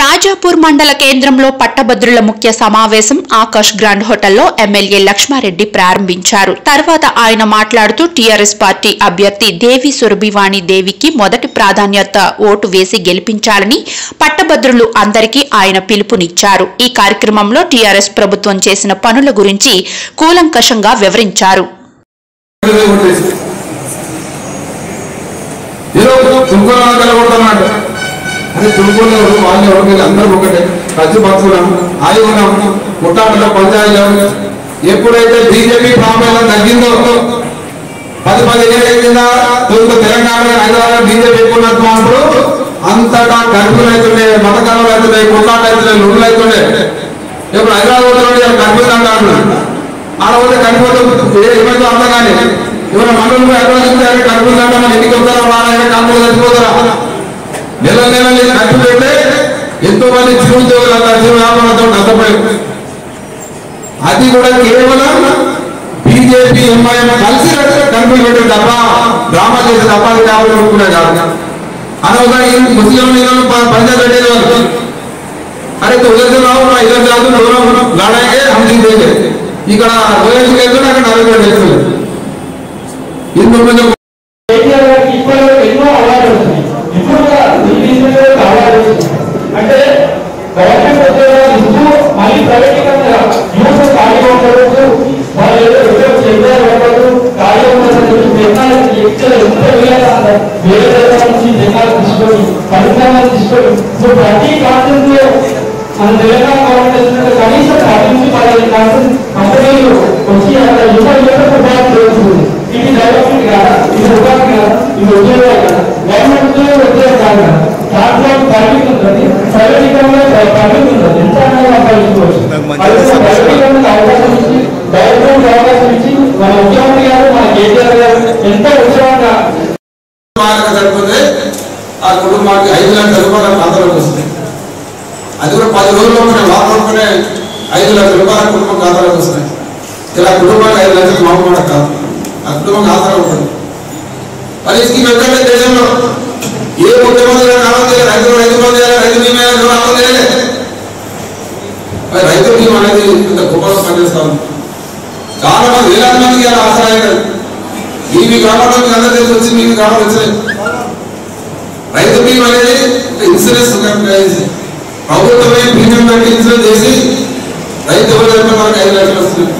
రాజాపూర్ మండల కేంద్రంలో పట్టభద్రుల ముఖ్య సమావేశం ఆకాష్ గ్రాండ్ హోటల్లో ఎమ్మెల్యే లక్ష్మారెడ్డి ప్రారంభించారు. తర్వాత ఆయన మాట్లాడుతూ టీఆర్ఎస్ పార్టీ అభ్యర్థి దేవి సురభివాణి దేవికి మొదటి ప్రాధాన్యత ఓటు వేసి గెలిపించాలని పట్టభద్రులు అందరికీ ఆయన పిలుపునిచ్చారు. ఈ కార్యక్రమంలో టీఆర్ఎస్ ప్రభుత్వం చేసిన పనుల గురించి కూలంకషంగా వివరించారు. अरे तुमको वाले अंदर खर्च पड़ना आई उन्ना मुठा पंचायत एपड़े बीजेपी प्राबल्य तग्दो पद पद हईदराबाद बीजेपी अंत कर्फ्यूल मत कर्वे कुटाटे लुड़े इनको हईदराबाद कर्फ्यू आड़े कर्फ्यू अंदा इवन मन हईदराबाद कर्फ्यू इनकी वाले कर्फ्यूरा నెల నెల ఖర్చు పెడితే ఎంతో మంది జీవితాలు ఖర్చు వ్యాపారంతో నష్టపోయారు. అది కూడా కేవలం బీజేపీ ఎంఐఎం కలిసి కన్ఫ్యూజ్ పెట్టే తప్ప డ్రామా చేసే తప్పది కావాలి అనుకునే కాదు. అనగా ఈ ముస్లిం లీగల్ పంచాయతీ రెడ్డి వాళ్ళు అరే ఉదయం రావు ఇద్దరు కాదు లాడాకే అమలు ఇక్కడ రోజు లేదు అక్కడ నలుగురు లేదు ఇందుకు కొంచెం అది కూడా 10 రోజుల్లో మన వాపర్కునే 5 లక్షల రూపాయల కుటుంబ ఖాతాలో వస్తాయి. ఇలా కుటుంబానికి 5 లక్షలు మామూలుగా కాదు, ఆ కుటుంబ ఖాతాలో ఉంటుంది. మరి ఈ వెంకటే దేశంలో ఏ ముఖ్యమంత్రి కావాలి రైతు రైతు బంధువుల రైతు బీమా రావాలి. మరి రైతు బీమా అనేది ఇంత గొప్పగా పనిచేస్తాం. చాలా మంది వేలాది మందికి ఇలా ఆశ్రయం ఇవి గ్రామాలకు అందరూ తెలిసి వచ్చింది. ఇవి గ్రామాలు వచ్చాయి. రైతు బీమా అనేది ఇన్సూరెన్స్ కంపెనీ ప్రభుత్వమే ప్రీమియం కట్టి ఇన్సూరెన్స్ చేసి రైతు ఎవరైనా మనకు 5 లక్షలు వస్తున్నాయి.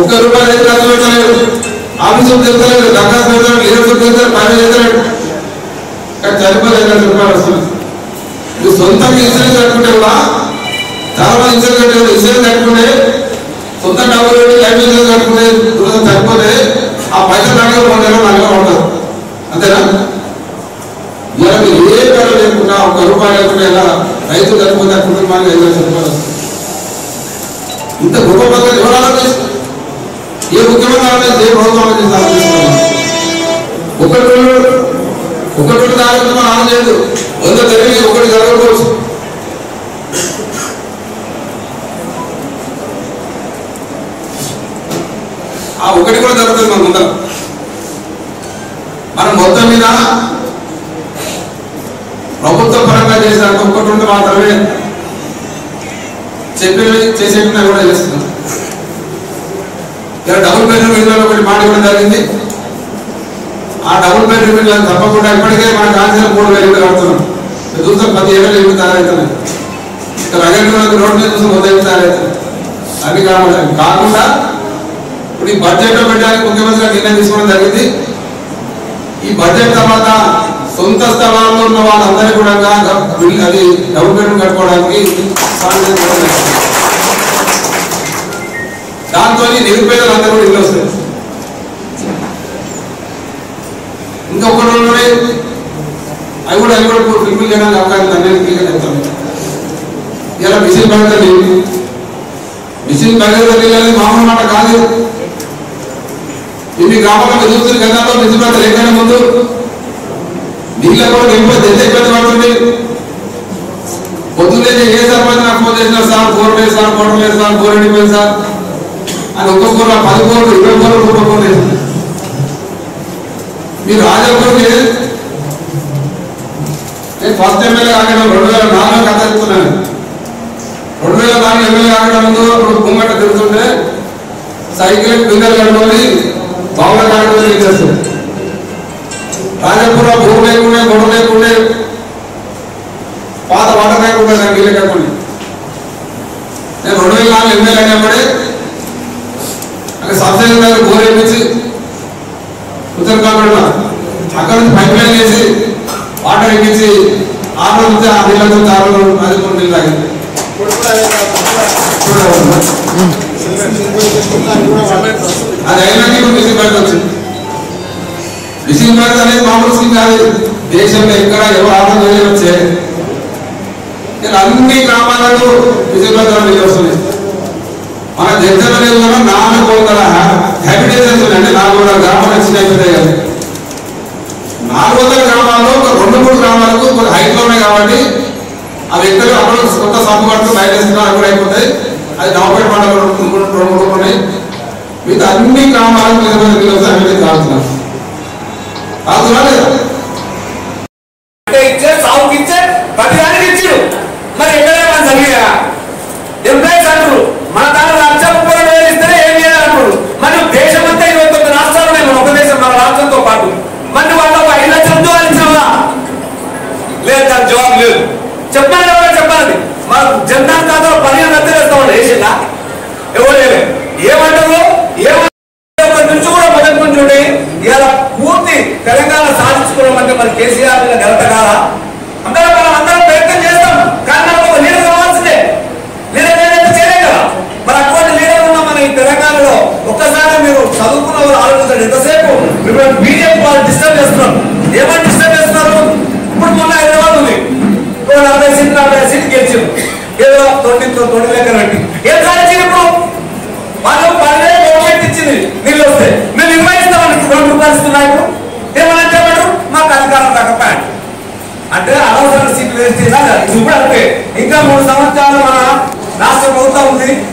ఒక్క రూపాయి రైతు ఖర్చు పెట్టలేదు, ఆఫీసు తెలుతలేదు, దరఖాస్తు పెడతాడు, లీడర్షిప్ తెలుతారు, పని చేస్తాడు, కానీ చనిపోయి 5 లక్షల రూపాయలు వస్తున్నాయి. నువ్వు సొంతంగా ఇన్సూరెన్స్ కట్టుకుంటే కూడా చాలా మంది ఇన్సూరెన్స్ కట్టలేదు. ఇన్సూరెన్స్ కట్టుకుంటే సొంత డబ్బులు పెట్టి లైఫ్ ఇన్సూరెన్స్ కట్టుకుంటే చనిపోతే ఆ పైసలు దాకా 3 నెలలు 4 నెలలు ఉంటారు. అంతేనా? ఇలా మీరు ఏ పేరు లేకుండా 1 రూపాయి లేకుండా ఇలా రైతు చనిపోతే కుటుంబానికి 5 లక్షల రూపాయలు వస్తుంది. ఇంత గొప్ప పద్ధతి ఎవరు ఆలోచిస్తారు? ఏ ముఖ్యమంత్రి ఆలోచించి ఏ ప్రభుత్వం ఆలోచించి ఆలోచిస్తున్నారు? ఒకటి ఆలోచన ఆలోచించదు. 100 జరిగి ఒకటి జరగకపోవచ్చు. ఆ ఒకటి కూడా జరుగుతుంది. మన ముందర మనం మొత్తం మీద ప్రభుత్వ పరంగా చేసిన ఒక్కటి ఉంటే మాత్రమే చెప్పేవి చేసేట్టున్నా కూడా చేస్తున్నాం. ఇలా డబుల్ బెడ్రూమ్ ఇళ్ళలో ఒకటి మాట ఇవ్వడం జరిగింది. ఆ డబుల్ బెడ్రూమ్ ఇళ్ళ తప్పకుండా ఇప్పటికే మన కాన్సీలో 3,000 కడుతున్నాం. చూస్తాం 10 ఏళ్ళు ఇవి తయారవుతున్నాయి. ఇక్కడ రగండి రోడ్డు మీద చూస్తాం 1,000 తయారవుతున్నాయి. అవి కాకుండా ఇప్పుడు ఈ బడ్జెట్లో పెట్టడానికి ముఖ్యమంత్రిగా నిర్ణయం తీసుకోవడం జరిగింది. ఈ బడ్జెట్ తర్వాత సొంత స్థలాల్లో ఉన్న వాళ్ళందరూ కూడా అది డబుల్ బెడ్రూమ్ కట్టుకోవడానికి దాంతో నిరుపేదలు అందరూ కూడా ఇల్లు వస్తారు. ఇంకొకటి ఉన్నాయి, అవి కూడా ఫుల్ఫిల్ చేయడానికి అవకాశం చెప్తాను. ఇలా మిషన్ భగీరథ నీళ్ళని మామూలు మాట కాదు. ఇవి గ్రామాలకు చూస్తున్న గతంలో మిషన్ భగీరథ లేకనే ముందు నీళ్ళ కూడా ఇబ్బంది ఎంత ఇబ్బంది పడుతుంది. పొద్దున్నే ఏ సర్పంచ్ నాకు ఫోన్ చేసినా సార్ కోరలేదు సార్ కోరలేదు సార్ కోరడిపోయింది సార్ అని ఒక్కొక్కరు 10 కోట్లు 20 కోట్లు ఒక్కొక్కరు చేస్తుంది. మీరు రాజాపూర్ నేను ఫస్ట్ ఎమ్మెల్యే కాకుండా 2004 కథ भूमट तिंटे सैकिल बिंदर कड़ी बाउल राजापूर भूमि लेकिन गोड़ लेकिन पात वाटर लेकिन सबसे बोर उत्तर अगर पैप लाइन वाटर इच्छी आरोप अभी मिशी पैसे मिशी पैसे देश में आरोप అన్ని గ్రామాలలో విజయనగరం నియోజకవర్గం మన జనరల్ నియోజకవర్గం 400 హ్యాబిటేషన్స్ అంటే 400 గ్రామాలు ఇచ్చినట్టే కదా 400 గ్రామాల్లో ఒక 2-3 గ్రామాలకు కొంచెం హైట్ లోనే కాబట్టి అది ఎక్కడ అక్కడ కొంత సంపూర్ణ మైనస్ గా అక్కడ అయిపోతాయి అది డౌన్పేట్ మండలం 2-3 ఉన్నాయి మిగతా అన్ని గ్రామాలకు విజయనగరం నియోజకవర్గం అంటే కావట్లేదు కావట్లేదు అంటే ఇచ్చే సావుకి ఇచ్చే ప్రతిదానికి ఇచ్చిరు మరి ఎక్కడే మన జరిగారా ఎంప్లాయీస్ అంటారు మన దాని రాజాపూర్ వేలిస్తేనే ఏం చేయాలంటారు మనం దేశమంతా 29 రాష్ట్రాలనే మన ఒక దేశం మన రాష్ట్రంతో పాటు మన వాళ్ళ 5 లక్షల దూరం ఇచ్చావా లేదు దాని జవాబు లేదు చెప్పాలి ఎవరో చెప్పాలి మన జనతా కాదు పర్యాయం అద్దెస్తాం ఏసినా ఎవరే ఏమంటారు ఏమంటారు నుంచి కూడా మొదలుకొని చూడండి ఇలా పూర్తి తెలంగాణ సాధించుకోవడం అంటే మన కేసీఆర్ ని గలత కాదా అందరూ అందరూ ప్రయత్నం చేస్తాం అంటే అనవసర సీట్లు వేస్ట్ చేశారు ఇంకా 3 సంవత్సరాలు మన రాష్ట్ర ప్రభుత్వం ఉంది।